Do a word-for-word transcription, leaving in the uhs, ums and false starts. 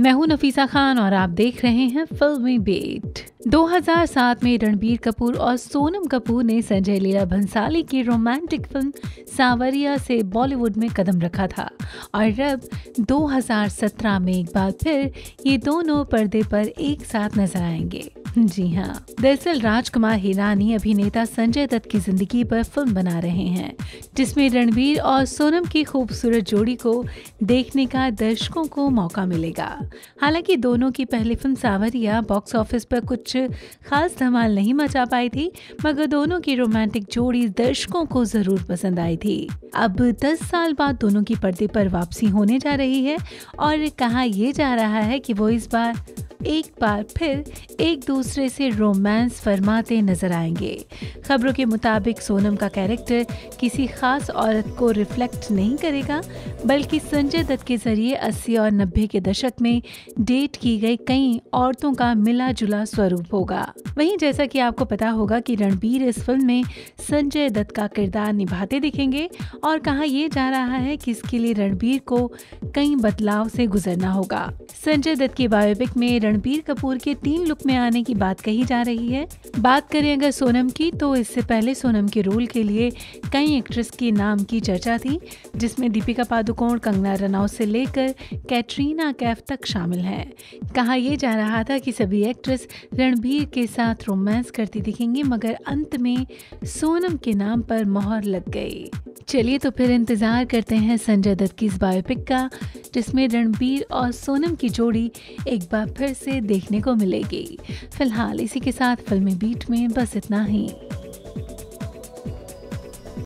मैं हूं नफीसा खान और आप देख रहे हैं फिल्मी बेट। दो हज़ार सात में रणबीर कपूर और सोनम कपूर ने संजय लीला भंसाली की रोमांटिक फिल्म सावरिया से बॉलीवुड में कदम रखा था और अब दो हज़ार सत्रह में एक बार फिर ये दोनों पर्दे पर एक साथ नजर आएंगे। जी हाँ, दरअसल राजकुमार हिरानी अभिनेता संजय दत्त की जिंदगी पर फिल्म बना रहे हैं, जिसमें रणबीर और सोनम की खूबसूरत जोड़ी को देखने का दर्शकों को मौका मिलेगा। हालांकि दोनों की पहली फिल्म सावरिया बॉक्स ऑफिस पर कुछ खास धमाल नहीं मचा पाई थी, मगर दोनों की रोमांटिक जोड़ी दर्शकों को जरूर पसंद आई थी। अब दस साल बाद दोनों की पर्दे पर वापसी होने जा रही है और कहा यह जा रहा है कि वो इस बार एक बार फिर एक दूसरे से रोमांस फरमाते नजर आएंगे। खबरों के मुताबिक सोनम का कैरेक्टर किसी खास औरत को रिफ्लेक्ट नहीं करेगा, बल्कि संजय दत्त के जरिए अस्सी और नब्बे के दशक में डेट की गई कई औरतों का मिला जुला स्वरूप होगा। वहीं जैसा कि आपको पता होगा कि रणबीर इस फिल्म में संजय दत्त का किरदार निभाते दिखेंगे और कहा यह जा रहा है कि इसके लिए रणबीर को कई बदलाव से गुजरना होगा। संजय दत्त की बायोपिक में रणबीर कपूर के तीन लुक में आने की बात कही जा रही है। बात करें अगर सोनम की, तो इससे पहले सोनम के रोल के लिए कई एक्ट्रेस के नाम की चर्चा थी, जिसमें दीपिका पादुकोण, कंगना रनौत से लेकर कैटरीना कैफ तक शामिल हैं। कहा यह जा रहा था कि सभी एक्ट्रेस रणबीर के साथ रोमांस करती दिखेंगी, मगर अंत में सोनम के नाम पर मोहर लग गई। चलिए तो फिर इंतजार करते हैं संजय दत्त की इस बायोपिक का, जिसमें रणबीर और सोनम की जोड़ी एक बार फिर से देखने को मिलेगी। फिलहाल इसी के साथ फिल्मी बीट में बस इतना ही।